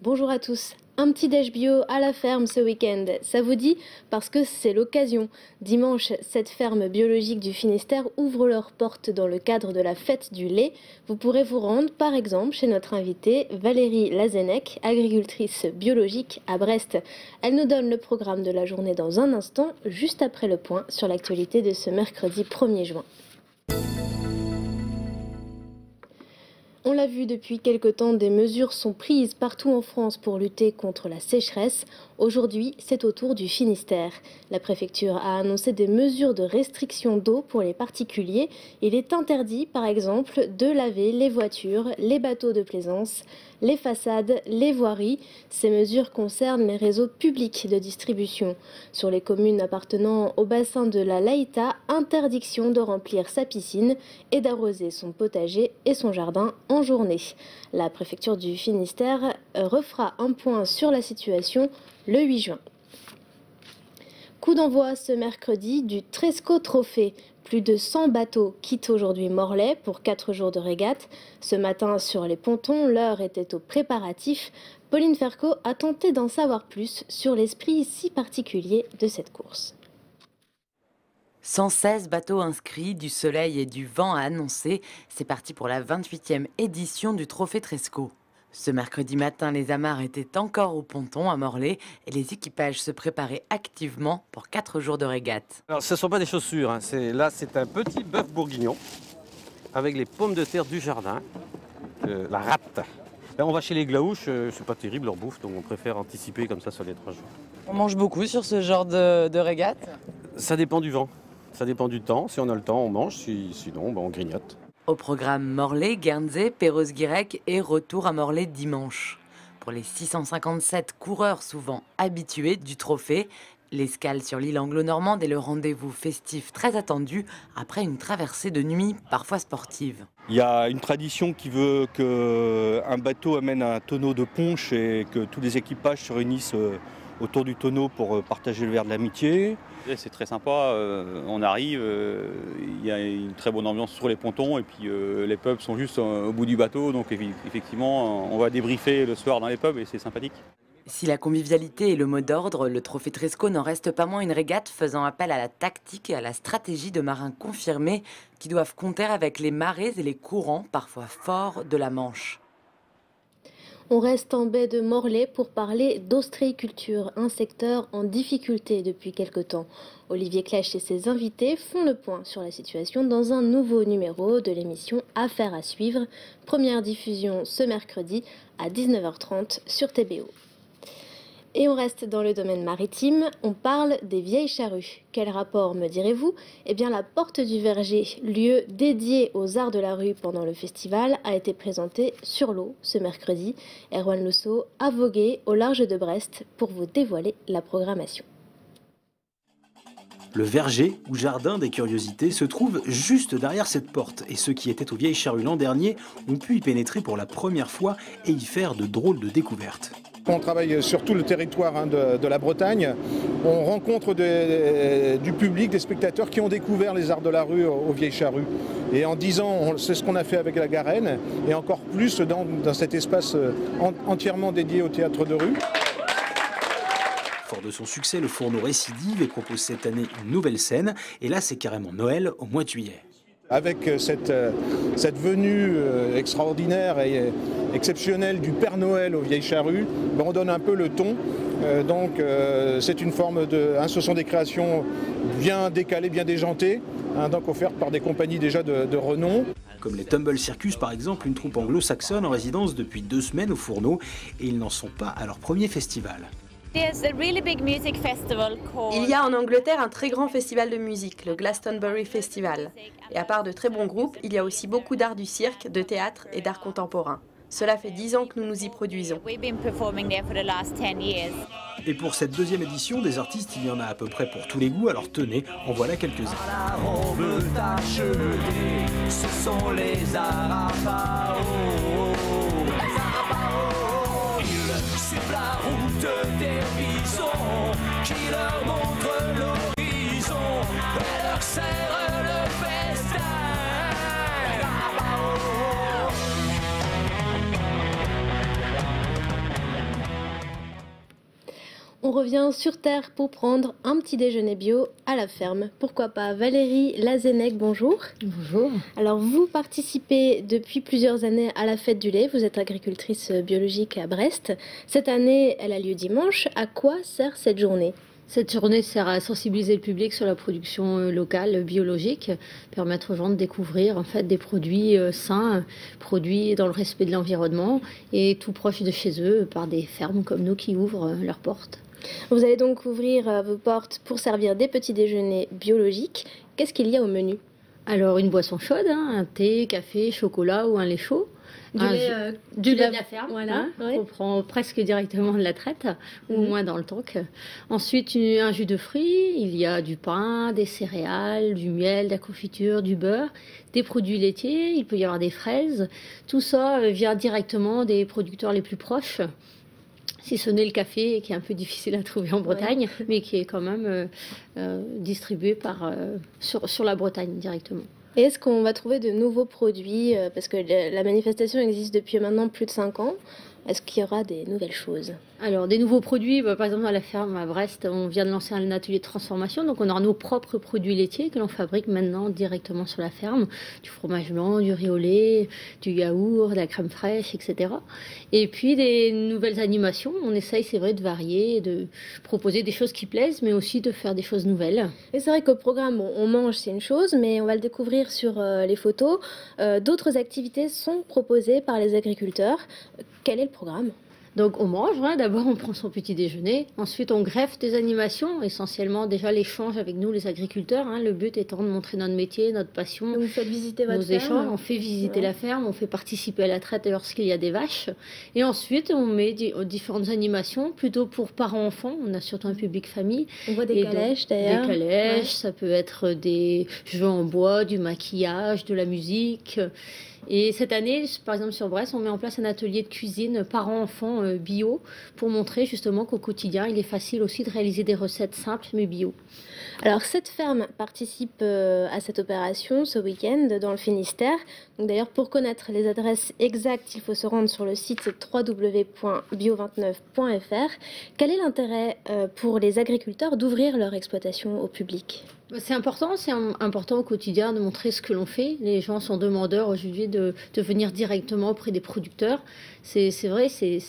Bonjour à tous. Un petit déj bio à la ferme ce week-end, ça vous dit? Parce que c'est l'occasion. Dimanche, cette ferme biologique du Finistère ouvre leurs portes dans le cadre de la fête du lait. Vous pourrez vous rendre par exemple chez notre invitée Valérie Lazennec, agricultrice biologique à Brest. Elle nous donne le programme de la journée dans un instant, juste après le point sur l'actualité de ce mercredi 1er juin. On l'a vu depuis quelque temps, des mesures sont prises partout en France pour lutter contre la sécheresse. Aujourd'hui, c'est au tour du Finistère. La préfecture a annoncé des mesures de restriction d'eau pour les particuliers. Il est interdit, par exemple, de laver les voitures, les bateaux de plaisance, les façades, les voiries. Ces mesures concernent les réseaux publics de distribution. Sur les communes appartenant au bassin de la Laïta, interdiction de remplir sa piscine et d'arroser son potager et son jardin en journée. La préfecture du Finistère refera un point sur la situation le 8 juin. Coup d'envoi ce mercredi du Tresco Trophée. Plus de 100 bateaux quittent aujourd'hui Morlaix pour 4 jours de régate. Ce matin, sur les pontons, l'heure était aux préparatifs. Pauline Fercault a tenté d'en savoir plus sur l'esprit si particulier de cette course. 116 bateaux inscrits, du soleil et du vent à annoncer. C'est parti pour la 28e édition du Trophée Tresco. Ce mercredi matin, les amarres étaient encore au ponton à Morlaix et les équipages se préparaient activement pour 4 jours de régate. Alors, ce ne sont pas des chaussures, hein. Là, c'est un petit bœuf bourguignon avec les pommes de terre du jardin, la rate. Là, on va chez les glaouches, c'est pas terrible leur bouffe, donc on préfère anticiper comme ça sur les 3 jours. On mange beaucoup sur ce genre de régate? Ça dépend du vent. Ça dépend du temps. Si on a le temps, on mange. Sinon, on grignote. Au programme Morlaix, Guernsey, Perros-Guirec et retour à Morlaix dimanche. Pour les 657 coureurs souvent habitués du trophée, l'escale sur l'île anglo-normande est le rendez-vous festif très attendu après une traversée de nuit parfois sportive. Il y a une tradition qui veut qu'un bateau amène un tonneau de punch et que tous les équipages se réunissent autour du tonneau pour partager le verre de l'amitié. C'est très sympa, on arrive, il y a une très bonne ambiance sur les pontons et puis les pubs sont juste au bout du bateau, donc effectivement on va débriefer le soir dans les pubs et c'est sympathique. Si la convivialité est le mot d'ordre, le Trophée Tresco n'en reste pas moins une régate faisant appel à la tactique et à la stratégie de marins confirmés qui doivent compter avec les marées et les courants parfois forts de la Manche. On reste en baie de Morlaix pour parler d'ostréiculture, un secteur en difficulté depuis quelque temps. Olivier Clech et ses invités font le point sur la situation dans un nouveau numéro de l'émission Affaires à suivre. Première diffusion ce mercredi à 19h30 sur TBO. Et on reste dans le domaine maritime, on parle des Vieilles Charrues. Quel rapport, me direz-vous? Eh bien, la Porte du Verger, lieu dédié aux arts de la rue pendant le festival, a été présentée sur l'eau ce mercredi. Erwan Lousseau a vogué au large de Brest pour vous dévoiler la programmation. Le verger, ou jardin des curiosités, se trouve juste derrière cette porte. Et ceux qui étaient aux Vieilles Charrues l'an dernier ont pu y pénétrer pour la première fois et y faire de drôles de découvertes. On travaille sur tout le territoire de la Bretagne. On rencontre du public, des spectateurs qui ont découvert les arts de la rue aux Vieilles Charrues. Et en 10 ans, c'est ce qu'on a fait avec la Garenne, et encore plus dans cet espace entièrement dédié au théâtre de rue. Fort de son succès, le fourneau récidive et propose cette année une nouvelle scène. Et là, c'est carrément Noël au mois de juillet. Avec cette venue extraordinaire et exceptionnelle du Père Noël aux Vieilles Charrues, on donne un peu le ton. Donc c'est une forme de... Ce sont des créations bien décalées, bien déjantées, donc offertes par des compagnies déjà de renom. Comme les Tumble Circus par exemple, une troupe anglo-saxonne en résidence depuis 2 semaines au fourneau. Et ils n'en sont pas à leur premier festival. Il y a en Angleterre un très grand festival de musique, le Glastonbury Festival. Et à part de très bons groupes, il y a aussi beaucoup d'art du cirque, de théâtre et d'art contemporain. Cela fait 10 ans que nous nous y produisons. Et pour cette deuxième édition, des artistes, il y en a à peu près pour tous les goûts, alors tenez, en voilà quelques-uns. Ce sont les arapao. La route des bisons. On revient sur Terre pour prendre un petit déjeuner bio à la ferme. Pourquoi pas. Valérie Lazennec, bonjour. Bonjour. Alors vous participez depuis plusieurs années à la fête du lait. Vous êtes agricultrice biologique à Brest. Cette année, elle a lieu dimanche. À quoi sert cette journée? Cette journée sert à sensibiliser le public sur la production locale, biologique, permettre aux gens de découvrir en fait des produits sains, produits dans le respect de l'environnement et tout proche de chez eux par des fermes comme nous qui ouvrent leurs portes. Vous allez donc ouvrir vos portes pour servir des petits déjeuners biologiques. Qu'est-ce qu'il y a au menu? Alors une boisson chaude, hein, un thé, café, chocolat ou un lait chaud. Du lait de la ferme, voilà, hein, ouais. On prend presque directement de la traite, ou au moins dans le tank. Ensuite, un jus de fruits, il y a du pain, des céréales, du miel, de la confiture, du beurre, des produits laitiers, il peut y avoir des fraises. Tout ça vient directement des producteurs les plus proches. Si ce n'est le café, qui est un peu difficile à trouver en Bretagne, ouais. Mais qui est quand même distribué par, sur la Bretagne directement. Et est-ce qu'on va trouver de nouveaux produits? Parce que la manifestation existe depuis maintenant plus de 5 ans. Est-ce qu'il y aura des nouvelles choses? Alors, des nouveaux produits, par exemple à la ferme à Brest, on vient de lancer un atelier de transformation. Donc, on aura nos propres produits laitiers que l'on fabrique maintenant directement sur la ferme. Du fromage blanc, du riz au lait, du yaourt, de la crème fraîche, etc. Et puis, des nouvelles animations. On essaye, c'est vrai, de varier, de proposer des choses qui plaisent, mais aussi de faire des choses nouvelles. Et c'est vrai qu'au programme, on mange, c'est une chose, mais on va le découvrir sur les photos. D'autres activités sont proposées par les agriculteurs. Quel est le programme? Donc on mange, hein. D'abord on prend son petit déjeuner, ensuite on greffe des animations, essentiellement déjà l'échange avec nous les agriculteurs, hein. Le but étant de montrer notre métier, notre passion. Donc vous faites visiter votre ferme. On fait visiter la ferme, on fait participer à la traite lorsqu'il y a des vaches. Et ensuite on met différentes animations, plutôt pour parents-enfants, on a surtout un public famille. On voit des calèches d'ailleurs. Des calèches, ouais. Ça peut être des jeux en bois, du maquillage, de la musique. Et cette année, par exemple sur Brest, on met en place un atelier de cuisine parents-enfants bio pour montrer justement qu'au quotidien, il est facile aussi de réaliser des recettes simples mais bio. Alors cette ferme participe à cette opération ce week-end dans le Finistère. D'ailleurs, pour connaître les adresses exactes, il faut se rendre sur le site www.bio29.fr. Quel est l'intérêt pour les agriculteurs d'ouvrir leur exploitation au public ? C'est important au quotidien de montrer ce que l'on fait. Les gens sont demandeurs aujourd'hui de venir directement auprès des producteurs. C'est vrai, c'est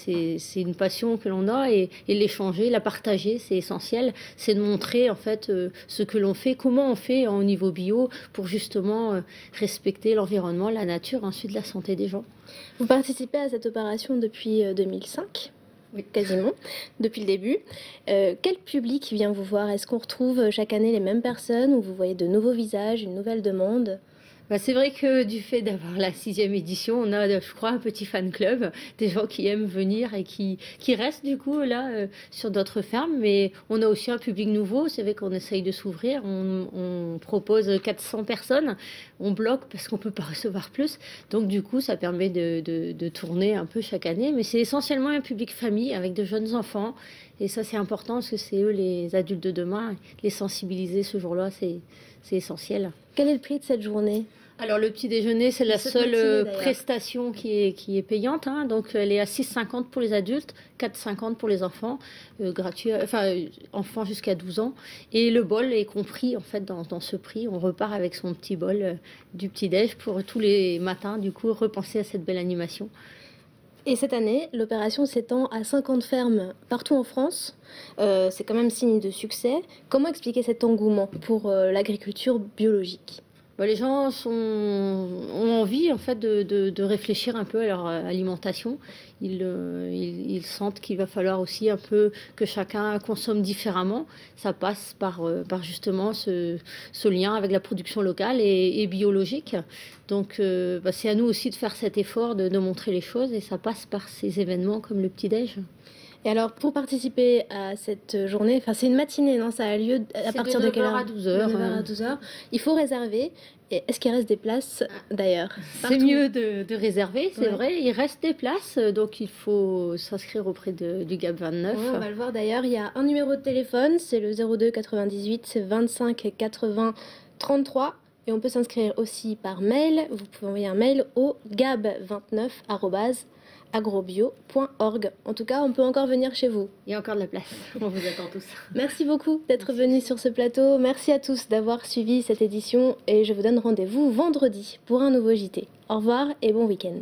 une passion que l'on a et l'échanger, la partager, c'est essentiel. C'est de montrer en fait ce que l'on fait, comment on fait au niveau bio pour justement respecter l'environnement, la nature, ensuite la santé des gens. Vous participez à cette opération depuis 2005? Oui, quasiment, depuis le début. Quel public vient vous voir? Est-ce qu'on retrouve chaque année les mêmes personnes ou vous voyez de nouveaux visages, une nouvelle demande? C'est vrai que du fait d'avoir la 6e édition, on a, je crois, un petit fan club, des gens qui aiment venir et qui restent du coup là sur d'autres fermes. Mais on a aussi un public nouveau, c'est vrai qu'on essaye de s'ouvrir, on propose 400 personnes, on bloque parce qu'on ne peut pas recevoir plus. Donc du coup, ça permet de tourner un peu chaque année. Mais c'est essentiellement un public famille avec de jeunes enfants. Et ça, c'est important parce que c'est eux les adultes de demain. Les sensibiliser ce jour-là, c'est essentiel. Quel est le prix de cette journée? Alors le petit déjeuner, c'est la seule prestation qui est payante, hein. Donc elle est à 6,50 pour les adultes, 4,50 pour les enfants, gratuit, enfin enfants jusqu'à 12 ans. Et le bol est compris en fait dans ce prix. On repart avec son petit bol du petit déj pour tous les matins du coup repenser à cette belle animation. Et cette année, l'opération s'étend à 50 fermes partout en France. C'est quand même signe de succès. Comment expliquer cet engouement pour l'agriculture biologique ? Les gens ont envie en fait, de réfléchir un peu à leur alimentation. Ils sentent qu'il va falloir aussi un peu que chacun consomme différemment. Ça passe par justement ce lien avec la production locale et biologique. Donc c'est à nous aussi de faire cet effort de montrer les choses et ça passe par ces événements comme le petit-déj. Et alors, pour participer à cette journée, enfin c'est une matinée, non? Ça a lieu à partir de quelle heure? À 12h. De 9h à 12h. Il faut réserver. Est-ce qu'il reste des places d'ailleurs? C'est mieux de réserver, c'est vrai. Il reste des places, donc il faut s'inscrire auprès du GAB29. Ouais, on va le voir d'ailleurs. Il y a un numéro de téléphone, c'est le 02 98 25 80 33. Et on peut s'inscrire aussi par mail. Vous pouvez envoyer un mail au gab29@agrobio.org. En tout cas, on peut encore venir chez vous. Il y a encore de la place. On vous attend tous. Merci beaucoup d'être venus sur ce plateau. Merci à tous d'avoir suivi cette édition. Et je vous donne rendez-vous vendredi pour un nouveau JT. Au revoir et bon week-end.